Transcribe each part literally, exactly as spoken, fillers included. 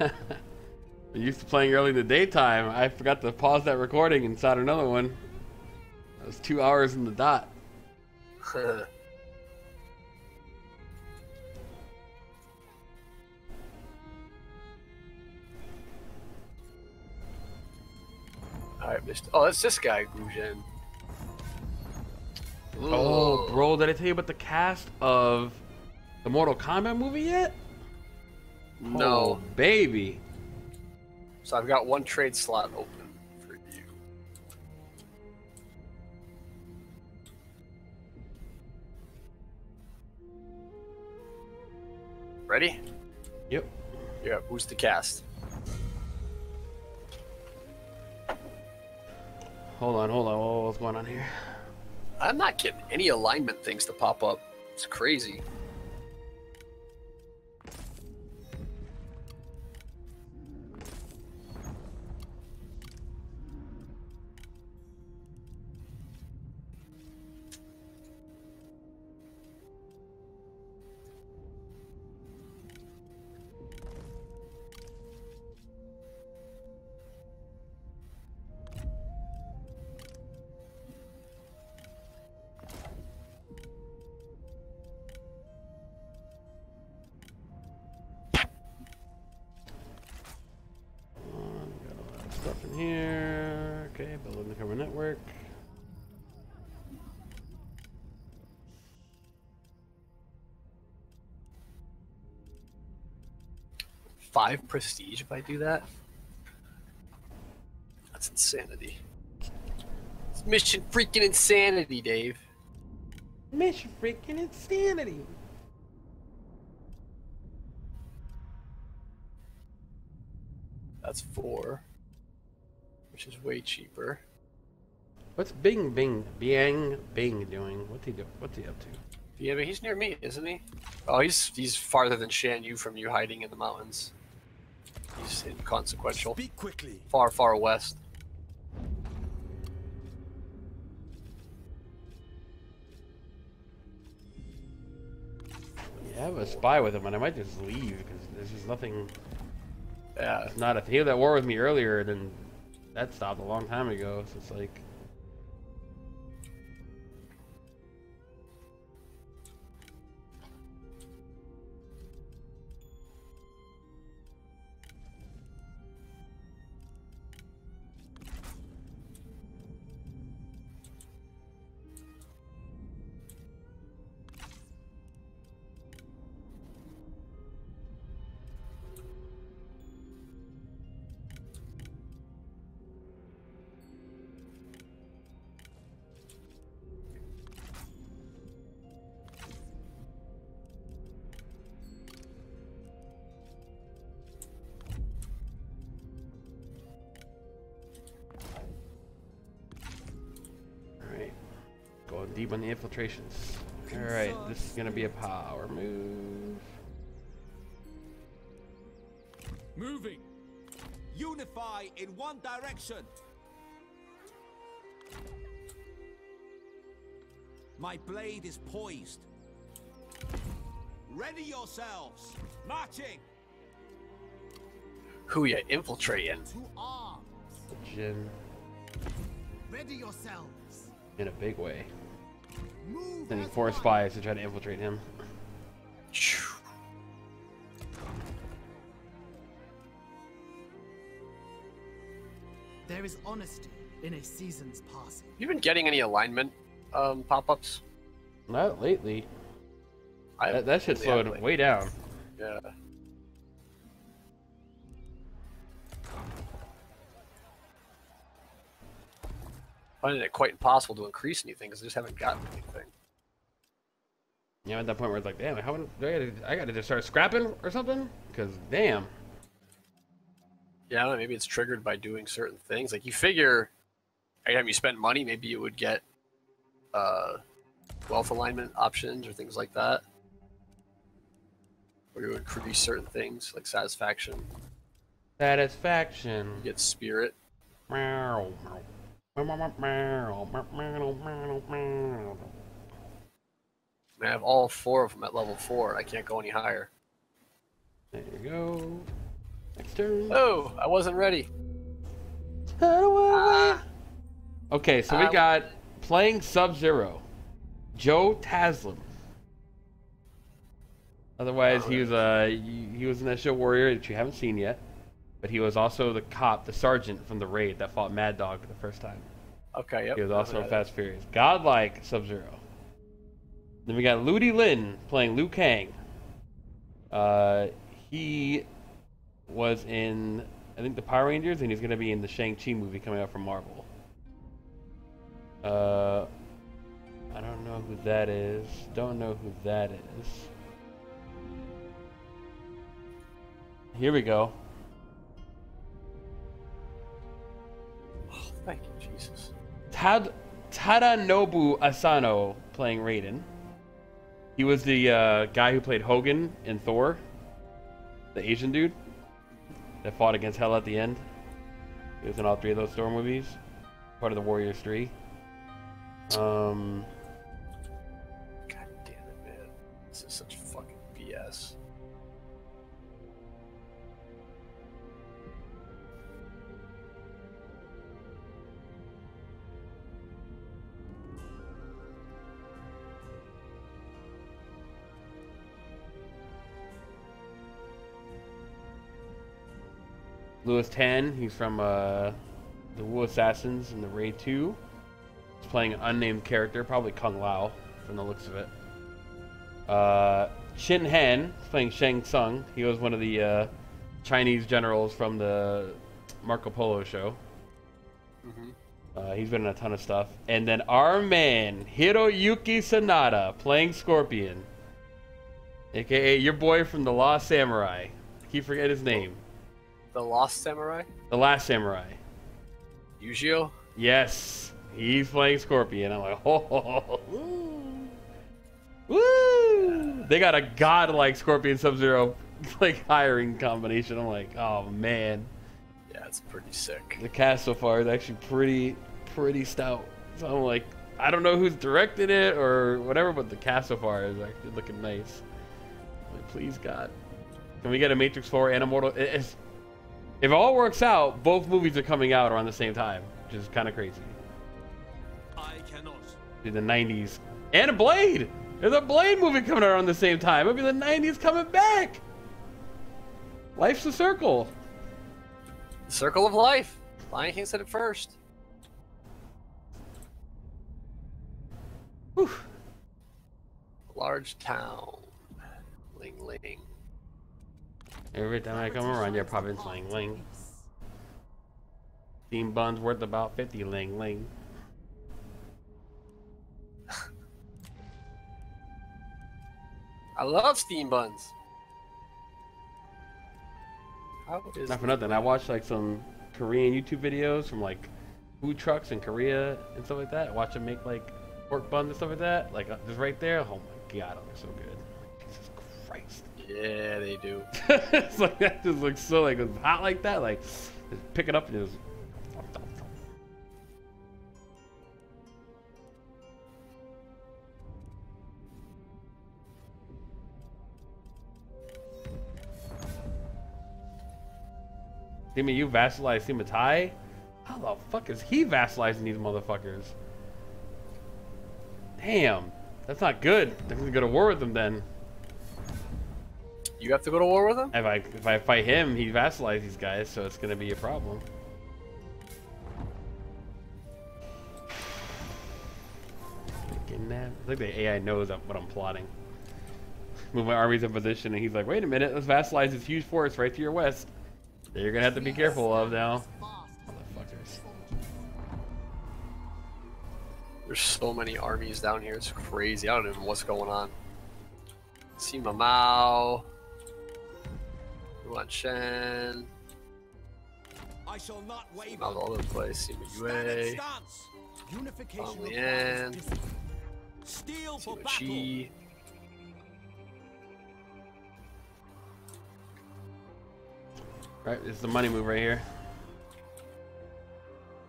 I used to playing early in the daytime. I forgot to pause that recording and start another one. That was two hours in the dot. Alright, Mister Oh, it's this guy, Guzen. Oh, bro, did I tell you about the cast of the Mortal Kombat movie yet? No. Oh, baby. So I've got one trade slot open for you. Ready? Yep. Yeah, who's the cast? Hold on, hold on. Whoa, what's going on here? I'm not getting any alignment things to pop up. It's crazy. Five prestige if I do that? That's insanity. It's mission freaking insanity, Dave. Mission freaking insanity. That's four, which is way cheaper. What's Bing Bing Biang Bing doing? What's he doing? What's he up to? Yeah, but he's near me, isn't he? Oh, he's he's farther than Shan Yu from you, hiding in the mountains. He's inconsequential. Speak quickly. Far, far west. Yeah, I have a spy with him, and I might just leave because there's just nothing. Yeah, it's not a. He had that war with me earlier, and then that stopped a long time ago. So it's like. Deep on the infiltrations. Alright, this is gonna be a power move. Moving. Unify in one direction. My blade is poised. Ready yourselves. Marching. Who ya infiltrating? Jin. Ready yourselves. In a big way. Sending four spies to try to infiltrate him. There is honesty in a season's passing. You been getting any alignment um, pop-ups? Not lately. I that, that shit slowed lately. Way down. Yeah. I find it quite impossible to increase anything because I just haven't gotten anything. Yeah, at that point where it's like, damn, how do I, gotta, I gotta just start scrapping or something? Because, damn. Yeah, I don't know, maybe it's triggered by doing certain things. Like, you figure, every time you spend money, maybe you would get uh, wealth alignment options or things like that. Or you would increase certain things, like satisfaction. Satisfaction. You get spirit. Meow, meow. I have all four of them at level four. I can't go any higher. There you go. Next turn. Oh, I wasn't ready. I don't wanna wait. Okay, so we got playing Sub-Zero, Joe Taslim. Otherwise, he was a he was an Esho warrior that you haven't seen yet, but he was also the cop, the sergeant from the raid that fought Mad Dog for the first time. Okay, yep. He was also in Fast Furious. Godlike Sub-Zero. Then we got Ludi Lin playing Liu Kang. Uh, he was in, I think, the Power Rangers, and he's going to be in the Shang-Chi movie coming out from Marvel. Uh, I don't know who that is. Don't know who that is. Here we go. Oh, thank you, Jesus. Tad Tadanobu Asano playing Raiden. He was the uh, guy who played Hogan in Thor, the Asian dude that fought against Hell at the end. He was in all three of those Thor movies, part of the Warriors three. Um. God damn it, man! This is such fucking B S. Louis Tan, he's from uh, the Wu Assassins in the Raid two. He's playing an unnamed character, probably Kung Lao, from the looks of it. Uh, Shin Han, playing Shang Tsung. He was one of the uh, Chinese generals from the Marco Polo show. Mm-hmm. uh, he's been in a ton of stuff. And then our man, Hiroyuki Sanada, playing Scorpion. A K A your boy from The Last Samurai. I keep forgetting his name. The Last Samurai? The Last Samurai. Yu-Gi-Oh? Yes. He's playing Scorpion. I'm like, oh, oh, oh. Woo. Woo. Yeah. They got a godlike Scorpion Sub-Zero like hiring combination. I'm like, oh man. Yeah, it's pretty sick. The cast so far is actually pretty pretty stout. So I'm like, I don't know who's directed it or whatever, but the cast so far is actually looking nice. I'm like, please God. Can we get a Matrix four and a Mortal it's, if it all works out, both movies are coming out around the same time, which is kind of crazy. I cannot. Dude, the nineties. And a Blade! There's a Blade movie coming out around the same time. It'll be the nineties coming back! Life's a circle. The circle of life. Lion King said it first. Whew. Large town. Ling ling. Every time I come around, you're popping sling ling. Steam bun's worth about fifty ling ling. I love steam buns. How is Not for nothing. I watched like some Korean YouTube videos from like food trucks in Korea and stuff like that. I watch them make like pork buns and stuff like that. Like just right there. Oh my God, it looks so good. Jesus Christ. Yeah, they do. It's like that just looks so like it's hot like that. Like, just pick it up and just. Sima Yue vassalized Sima Tai. How the fuck is he vassalizing these motherfuckers? Damn, that's not good. They're gonna go to war with them then. You have to go to war with him? If I if I fight him, he vassalizes these guys, so it's gonna be a problem. Getting that? I think the A I knows what I'm plotting. Move my armies in position, and he's like, "Wait a minute, let's vassalize this huge force right to your west." That you're gonna have to be careful of now. Motherfuckers. There's so many armies down here. It's crazy. I don't even know what's going on. Sima Mao. Yuan Shen. I shall not waver. All over the place. Sima Yue. Tong Lian. Sima Chi. Right, this is the money move right here.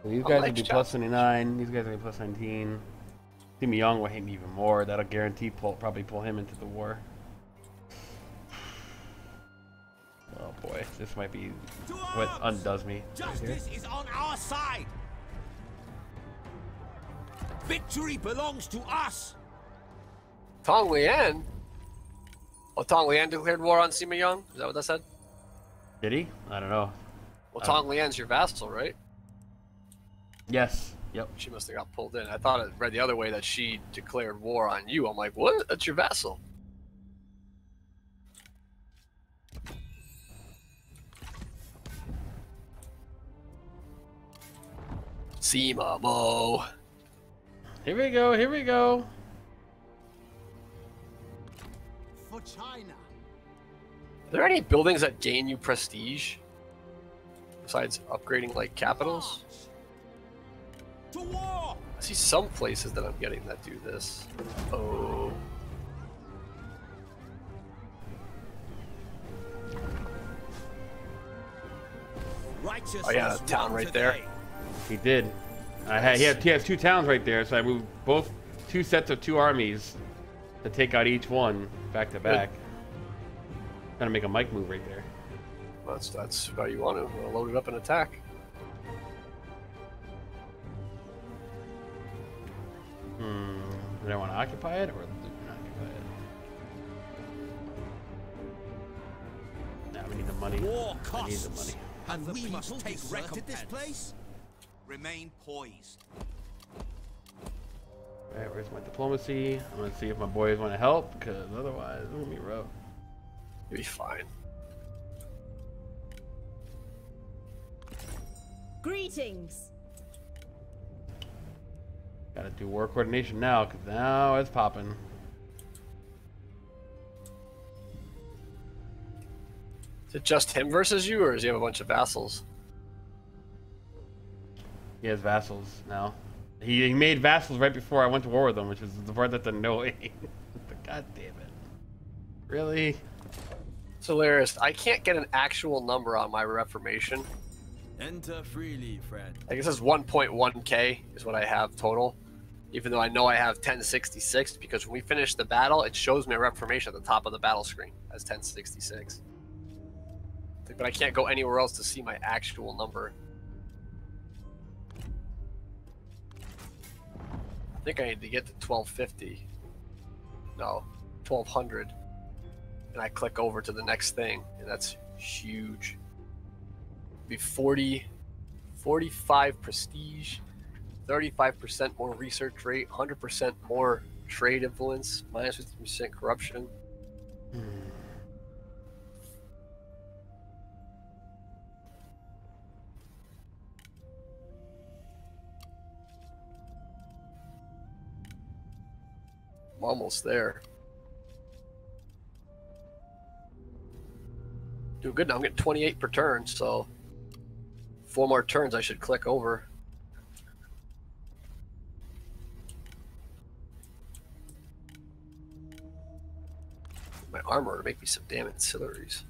So these guys like will be plus twenty-nine. These guys will be plus nineteen. Sima Yong will hate me even more. That'll guarantee pull, probably pull him into the war. Oh boy, this might be what undoes me. Justice is on our side. Victory belongs to us. Tong Lian? Oh, Tong Lian declared war on Sima Yong? Is that what that said? Did he? I don't know. Well, Tong um, Lian's your vassal, right? Yes. Yep. She must have got pulled in. I thought it read the other way that she declared war on you. I'm like, what? That's your vassal. Sima Bo. Here we go, here we go. For China. Are there any buildings that gain you prestige? Besides upgrading like capitals? To war. I see some places that I'm getting that do this. Oh. Oh yeah, that town right there. He did. I had, he, had, he has two towns right there, so I moved both two sets of two armies to take out each one back to back. Good. Trying to make a mic move right there. That's that's how you want to load it up and attack. Hmm. Do I want to occupy it or not occupy it? Nah, we need the money. War costs, we need the money. And we must take record of this place. Remain poised. Alright, where's my diplomacy? I'm gonna see if my boys want to help, because otherwise, it's gonna be rough. You'll be fine. Greetings! Gotta do war coordination now, because now it's popping. Is it just him versus you, or does he have a bunch of vassals? He has vassals now. He, he made vassals right before I went to war with them, which is the part that's annoying. But god damn it. Really? It's hilarious. I can't get an actual number on my reformation. Enter freely, friend. I guess it's one point one K is what I have total. Even though I know I have ten sixty-six, because when we finish the battle, it shows me a reformation at the top of the battle screen as ten sixty-six. But I can't go anywhere else to see my actual number. I think I need to get to twelve fifty. No, twelve hundred. And I click over to the next thing, and that's huge. It'd be forty, forty-five prestige, thirty-five percent more research rate, one hundred percent more trade influence, minus fifty percent corruption. Hmm. I'm almost there. Doing good now. I'm getting twenty-eight per turn, so four more turns I should click over. My armor to make me some damn ancillaries.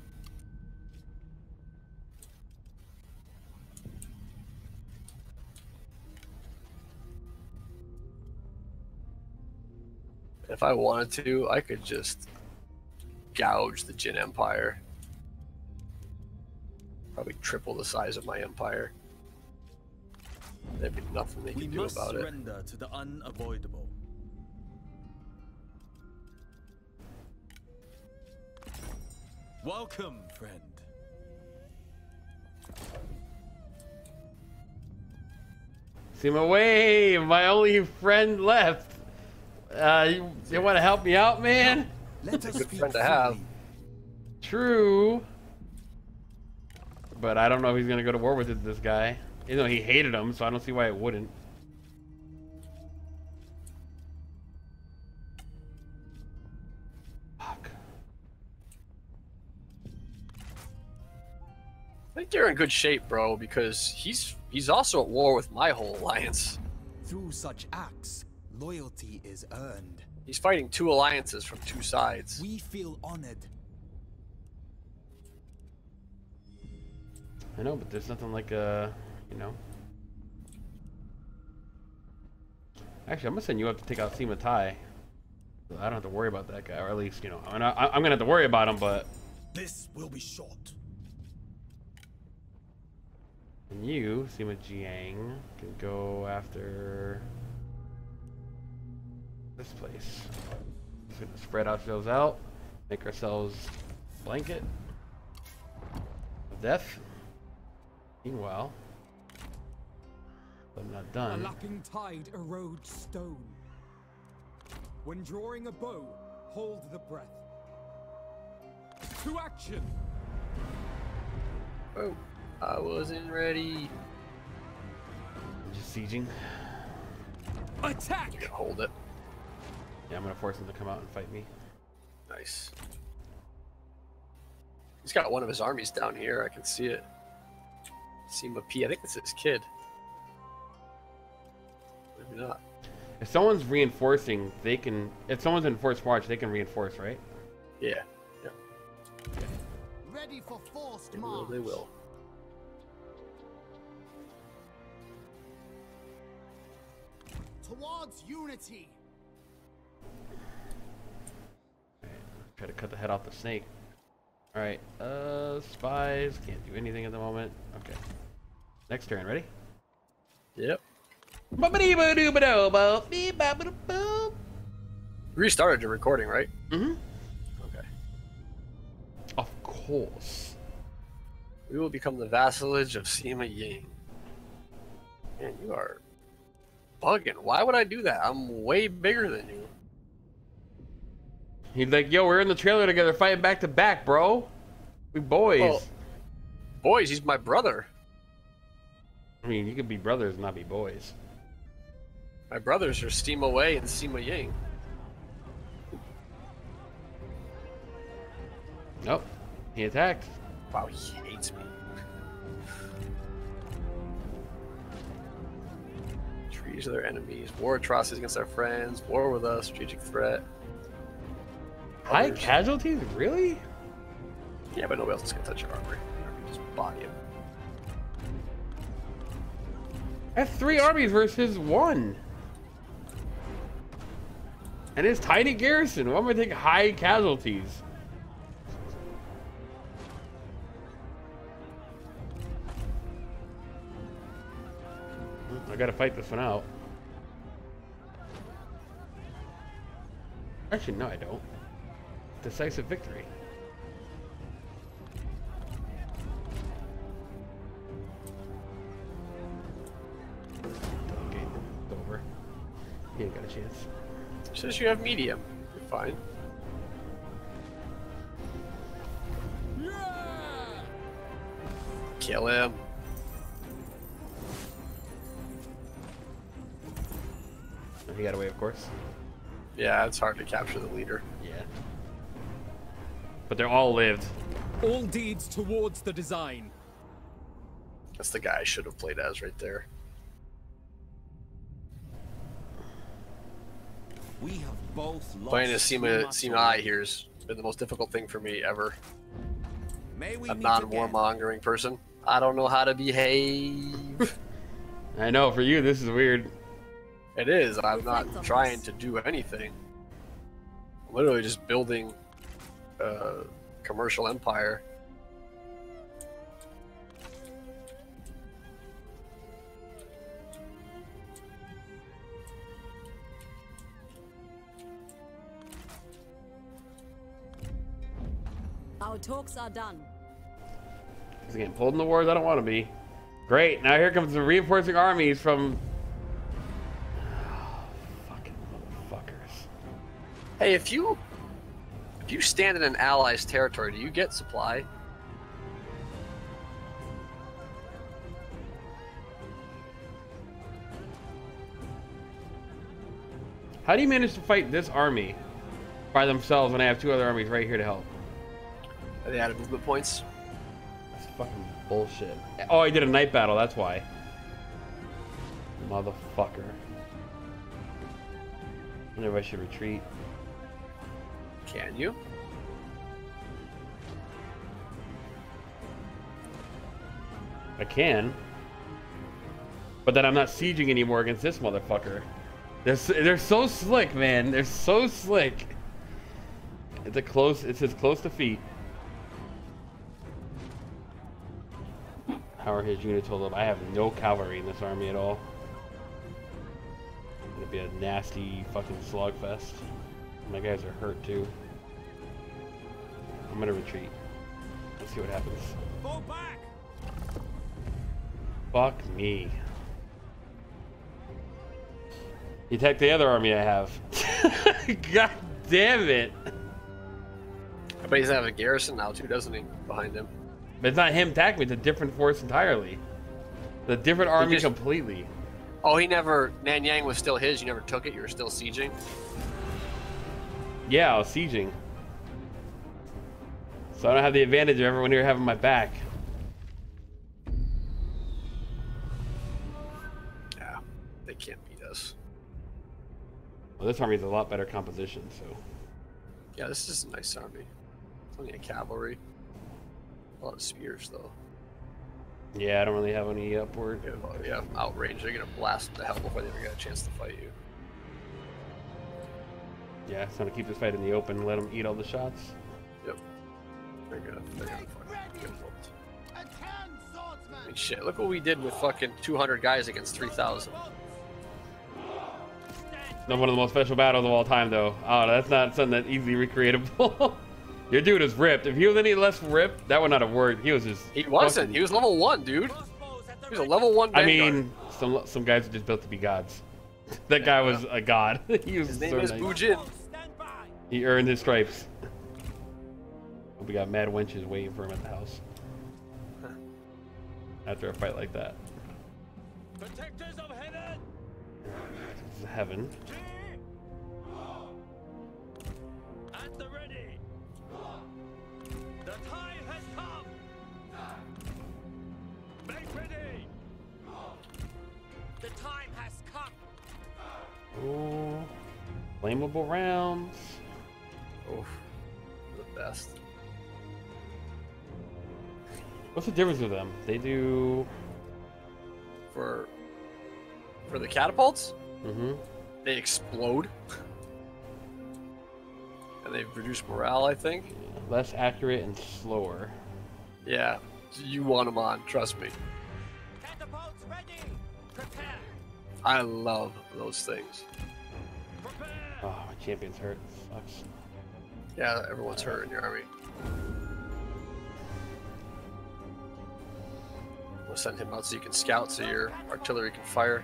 If I wanted to, I could just gouge the Jin Empire. Probably triple the size of my empire. There'd be nothing they could do about it. We must surrender to the unavoidable. Welcome, friend. Sima Wei, my only friend left. Uh, you, you want to help me out, man? That's a good friend to have. True. But I don't know if he's going to go to war with this guy. You know, he hated him, so I don't see why it wouldn't. Fuck. I think you're in good shape, bro, because he's he's also at war with my whole alliance. Through such acts, loyalty is earned. He's fighting two alliances from two sides. We feel honored. I know, but there's nothing like a, you know. Actually, I'm gonna send you up to take out Sima Tai. I don't have to worry about that guy, or at least, you know, I'm, not, I'm gonna have to worry about him, but this will be short. And you, Sima Jiang, can go after this place. Just gonna spread ourselves out, make ourselves a blanket of death. Meanwhile, I'm not done. A lapping tide erodes stone. When drawing a bow, hold the breath. To action! Oh, I wasn't ready. I'm just sieging. Attack! You hold it. Yeah, I'm gonna force him to come out and fight me. Nice. He's got one of his armies down here. I can see it. Sima P. I think it's his kid. Maybe not. If someone's reinforcing, they can. If someone's in force march, they can reinforce, right? Yeah. Yeah. Ready for forced they march. Will, they will. Towards unity. All right, try to cut the head off the snake. All right. Uh, spies can't do anything at the moment. Okay. Next turn. Ready? Yep. Restarted your recording, right? Mm-hmm. Okay. Of course. We will become the vassalage of Sima Ying. Man, you are bugging. Why would I do that? I'm way bigger than you. He's like, yo, we're in the trailer together fighting back to back, bro. We boys. Well, boys, he's my brother. I mean, you could be brothers and not be boys. My brothers are Sima Wei and Sima Ying. Nope, he attacked. Wow, he hates me. Trees are their enemies. War atrocities against our friends. War with us. Strategic threat. High Others. Casualties? Really? Yeah, but nobody else is gonna touch your armory. You just body him. That's three armies versus one. And it's tiny garrison. Why am I taking high casualties? I gotta fight this one out. Actually, no, I don't. Decisive victory. You ain't got a chance. Since you have medium, you're fine. Yeah! Kill him. He got away, of course. Yeah, it's hard to capture the leader. Yeah. But they're all lived. All deeds towards the design. That's the guy I should have played as right there. We have both lost. Playing as Sima Sima here has been the most difficult thing for me ever. I'm not a warmongering person. I don't know how to behave. I know, for you this is weird. It is. I'm not trying to do anything. I'm literally just building a commercial empire. Our talks are done. He's getting pulled in the wars I don't want to be. Great, now here comes the reinforcing armies from... Oh, fucking motherfuckers. Hey, if you... If you stand in an ally's territory, do you get supply? How do you manage to fight this army by themselves when I have two other armies right here to help? They added movement points. That's fucking bullshit. Oh, I did a night battle. That's why. Motherfucker. I wonder if I should retreat. Can you? I can. But then I'm not sieging anymore against this motherfucker. They're so, they're so slick, man. They're so slick. It's a close. It's his close defeat. power his unit total up. I have no cavalry in this army at all. It's gonna be a nasty fucking slugfest. My guys are hurt too. I'm gonna retreat. Let's see what happens. Fall back. Fuck me. You attack the other army I have. God damn it. I bet he's having a garrison now too, doesn't he? Behind him. But it's not him attacking me, it's a different force entirely. The different army just, completely. Oh, he never, Nanyang was still his, you never took it, you were still sieging? Yeah, I was sieging. So I don't have the advantage of everyone here having my back. Yeah, they can't beat us. Well, this army's a lot better composition, so. Yeah, this is a nice army. It's only a cavalry. A lot of spears, though. Yeah, I don't really have any upward. Yeah, well, yeah, outrage. They're gonna blast the hell before they ever get a chance to fight you. Yeah, it's time to keep this fight in the open and let them eat all the shots. Yep. They're gonna, they're gonna fucking get whooped. I mean, shit, look what we did with fucking two hundred guys against three thousand. Not one of the most special battles of all time, though. Oh, that's not something that's easily recreatable. Your dude is ripped. If he was any less ripped, that would not have worked. He was just... He wasn't. Fucking... He was level one, dude. He was a level one vanguard. I mean, some some guys are just built to be gods. That guy was a god. He was His name so is nice. Guzen. He earned his stripes. We got mad wenches waiting for him at the house. Huh. After a fight like that. Protectors of heaven. This is heaven. At the ready. The time has come. Make ready. The time has come. Ooh. Flammable rounds. Oh, the best. What's the difference with them? They do for for the catapults. Mm-hmm. They explode. And they reduce morale, I think. Yeah, less accurate and slower. Yeah, you want them on, trust me. Catapults ready. Prepare. I love those things. Prepare. Oh, my champion's hurt. Sucks. Yeah, everyone's hurt in your army. We'll send him out so you can scout, so your artillery can fire.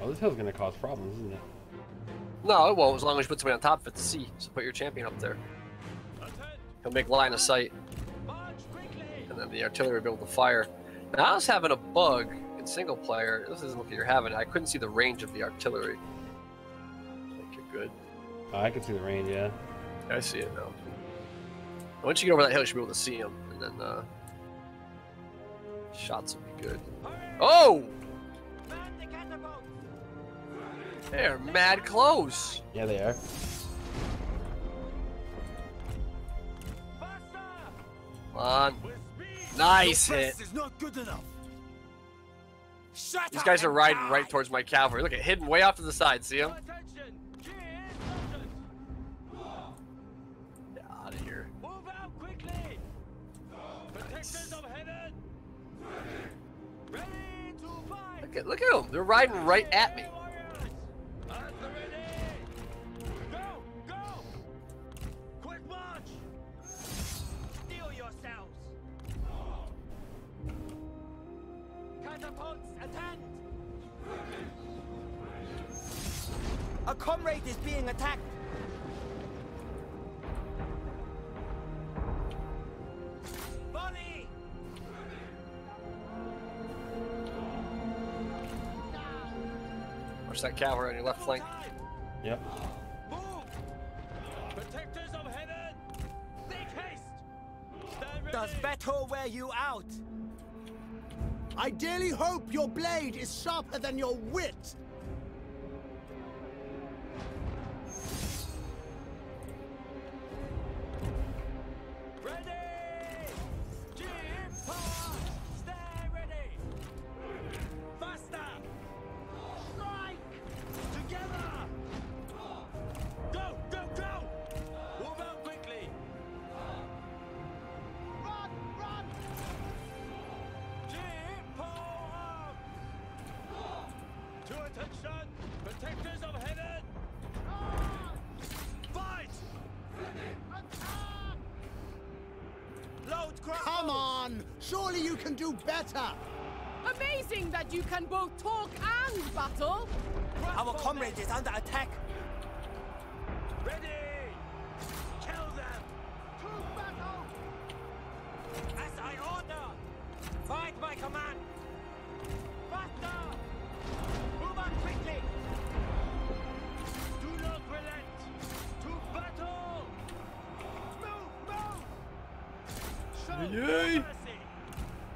Oh, this hill's gonna cause problems, isn't it? No, it won't, as long as you put somebody on top of it to see. So put your champion up there. He'll make line of sight. And then the artillery will be able to fire. Now, I was having a bug in single player. This isn't what you're having. I couldn't see the range of the artillery. I think you're good. Oh, I can see the range, yeah. I see it now. Once you get over that hill, you should be able to see him. And then, uh... shots will be good. Oh! They're mad close! Yeah, they are. Come on. Nice hit! These guys are riding right towards my cavalry. Look, it hidden way off to the side. See him? Get out of here. Nice. Look at, look at them. They're riding right at me. A comrade is being attacked. Bonnie. Watch that cavalry on your left flank. Yep. Move. Protectors of heaven. Make haste. Does battle wear you out? I dearly hope your blade is sharper than your wit. Come on! Surely you can do better! Amazing that you can both talk and battle! Our comrade is under attack! Ready! Kill them! To battle! As I order! Fight my command! Faster! Move on quickly! Do not relent! To battle! Move! Move! Show no mercy!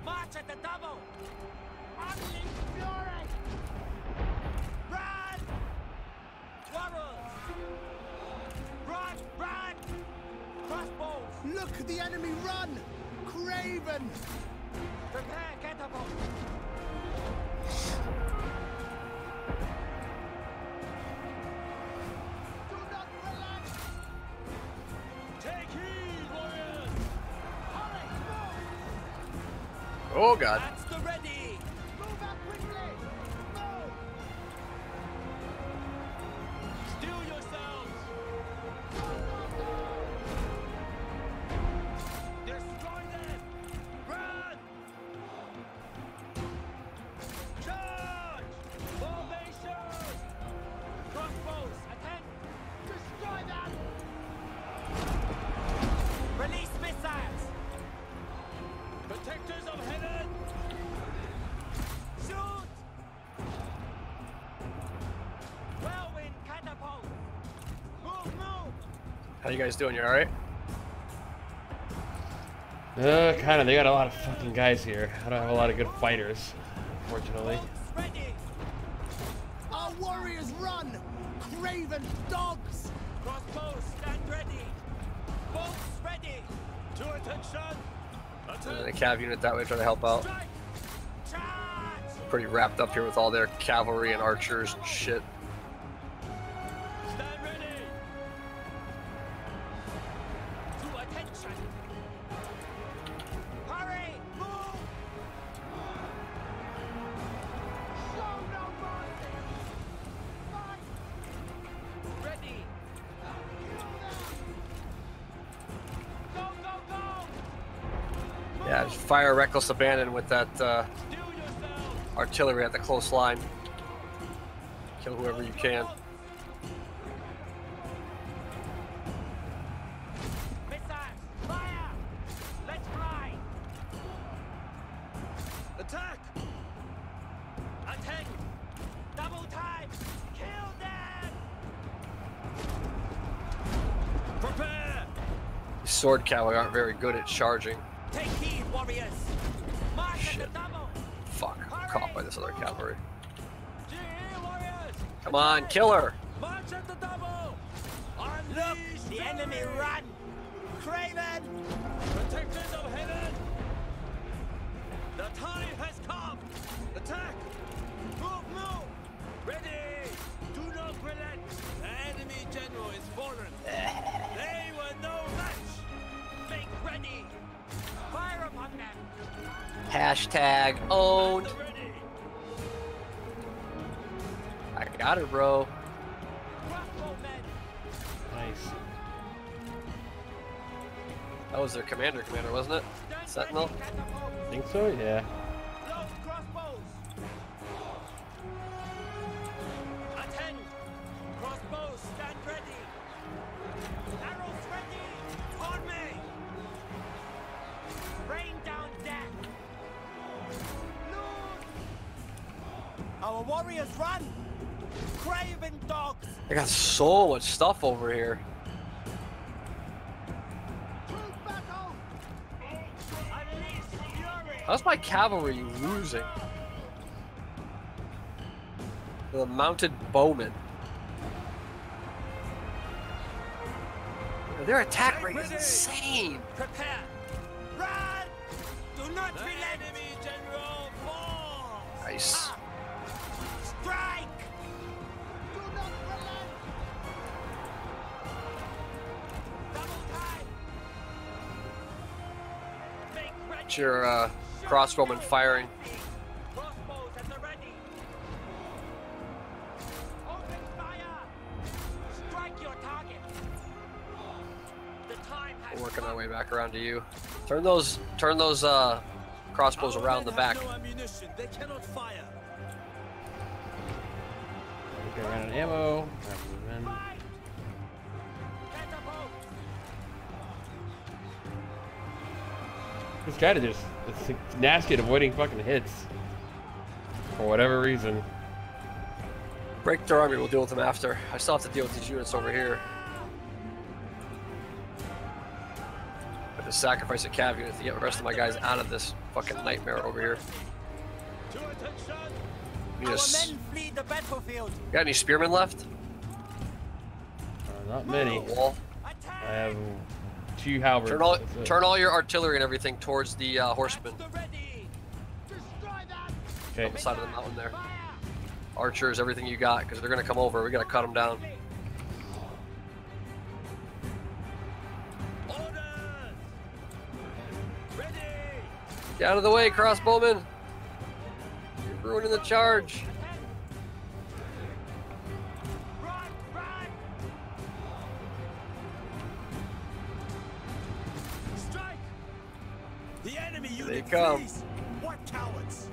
March at the double! Unleash fury! Run! Quarrels! Run! Run! Crossbows! Look at the enemy run! Craven! Prepare catapult! Do not relax! Take heed, warriors! Hurry! Move! Oh god! That's the ready! Move out quickly! Move! Steal yourselves! Destroy them! Run! Charge! Formation! Crossbows, attack! Destroy them! Release missiles! Protectors of heaven! Shoot! Whirlwind catapult! Move, move! How you guys doing? You all right? Uh, kind of. They got a lot of fucking guys here. I don't have a lot of good fighters, unfortunately. Ready. Our warriors run! Craven dogs! Crossbows, stand ready! Boats ready! To attention! And the cav unit that way trying to help out. Pretty wrapped up here with all their cavalry and archers and shit. Fire reckless abandon with that uh, artillery at the close line. Kill whoever you can. These sword cavalry aren't very good at charging. Take heed, warriors! March shit. At the double. Fuck, I'm caught by this other cavalry. Come on, kill her! March at the double! Look, the enemy run! Craven! Protectors of heaven! The time has come! Attack! Move, move! Ready! Do not relent! The enemy general is fallen! They were no match! Make ready! Fire upon them. Hashtag owned. I got it, bro. Nice. That was their commander, commander, wasn't it? Sentinel? I think so, yeah. Attend. Crossbows, stand ready. Arrows ready. On me. Rain down death! Our warriors run! Craven dogs! I got so much stuff over here. How's my cavalry losing? The mounted bowmen. Their attack rate is insane! Prepare! Run! Do not relent! Enemy general falls! Nice. Up. Strike! Do not relent! Double time! Make ready! It's your uh, crossbowman firing. Crossbows at the ready! Open fire! Strike your target! The time has We're working our way back around to you. Turn those, turn those uh, crossbows around the back. No ammunition. They cannot fire. Okay, ran out of ammo. This guy just is nasty at avoiding fucking hits. For whatever reason. Break their army, we'll deal with them after. I still have to deal with these units over here. I have to sacrifice a cav unit to get the rest of my guys out of this fucking nightmare over here. Just... Got any spearmen left? Uh, not many. Wall. I have two halberds. Turn all, turn all your artillery and everything towards the uh, horsemen. Okay. On the side of the mountain there. Archers, everything you got, because they're going to come over. We got to cut them down. Get out of the way, crossbowmen. You're ruining the charge. The enemy unit, they come. Please. What cowards?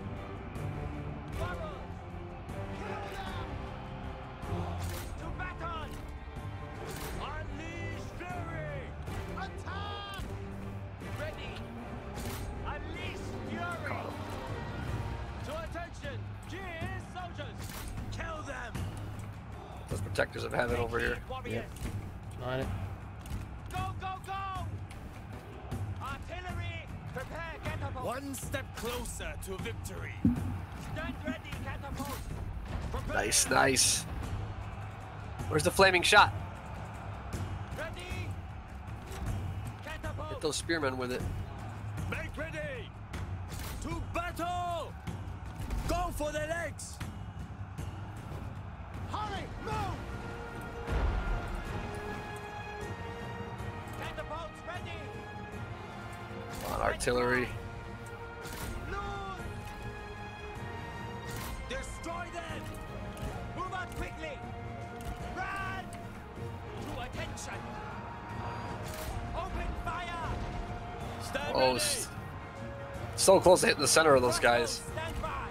Protectors of Heaven over here. Yep. On it. Go, go, go! Artillery, prepare catapult. One step closer to victory. Stand ready, catapult. Prepare. Nice, nice. Where's the flaming shot? Ready. Catapult. Hit those spearmen with it. Make ready. To battle. Go for the legs. Hurry, move! Catapults ready! Come on, artillery. Lord! Destroy them! Move out quickly! Run! To attention! Open fire! Stand oh, ready. So close to hitting the center of those guys. Stand by!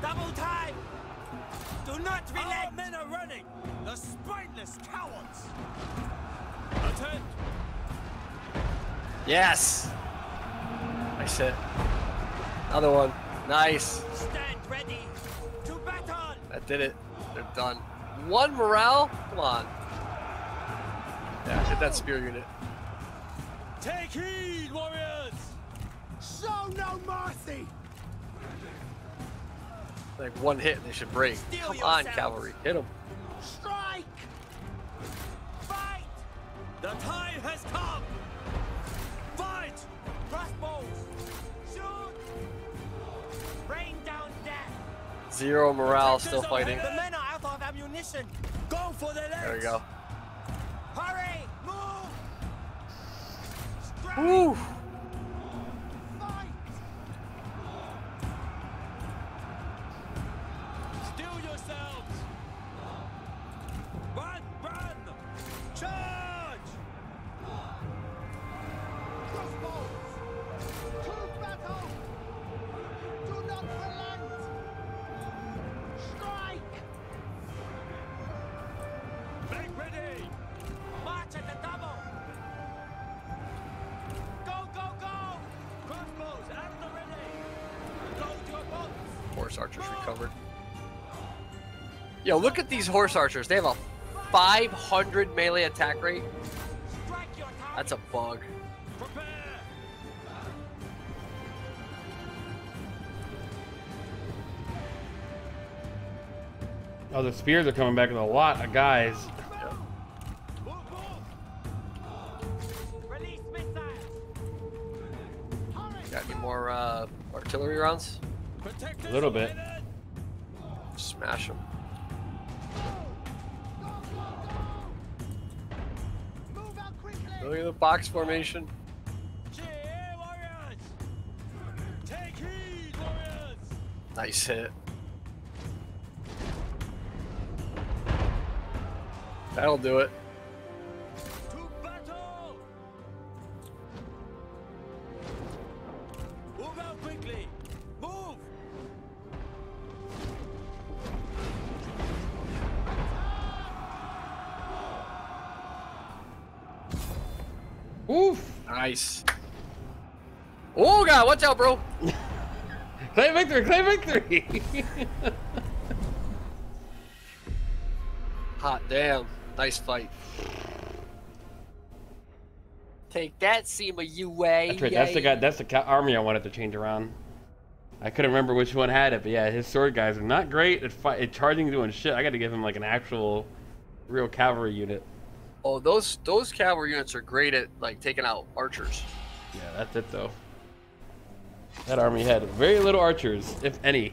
Double time! Do not relax. Our men are running. The spineless cowards. Attend. Yes. Nice hit. Another one. Nice. Stand ready to battle. That did it. They're done. One morale. Come on. Yeah, hit that spear unit. Take heed, warriors. Show no mercy. Like one hit and they should break. Steal Come yourself. on, cavalry. Hit them. Strike! Fight! The time has come! Fight! Crossbows! Shoot! Rain down death! Zero morale, still fighting. The men are out of ammunition. Go for the legs. There we go. Hurry! Move! Strike! Yo, look at these horse archers. They have a five hundred melee attack rate. That's a bug. Prepare. Oh, the spears are coming back with a lot of guys. Yeah. Got any more uh, artillery rounds? A little bit. Smash them. Look at the box formation. Nice hit. That'll do it. Oof. Nice. Oh god, watch out, bro. Claim victory, claim victory. Hot damn. Nice fight. Take that, Sima Yue. That's right. That's the guy. That's the army I wanted to change around. I couldn't remember which one had it, but yeah, his sword guys are not great at, fight, at charging, doing shit. I got to give him like an actual, real cavalry unit. Oh, those those cavalry units are great at like taking out archers. Yeah, that's it though. That army had very little archers, if any.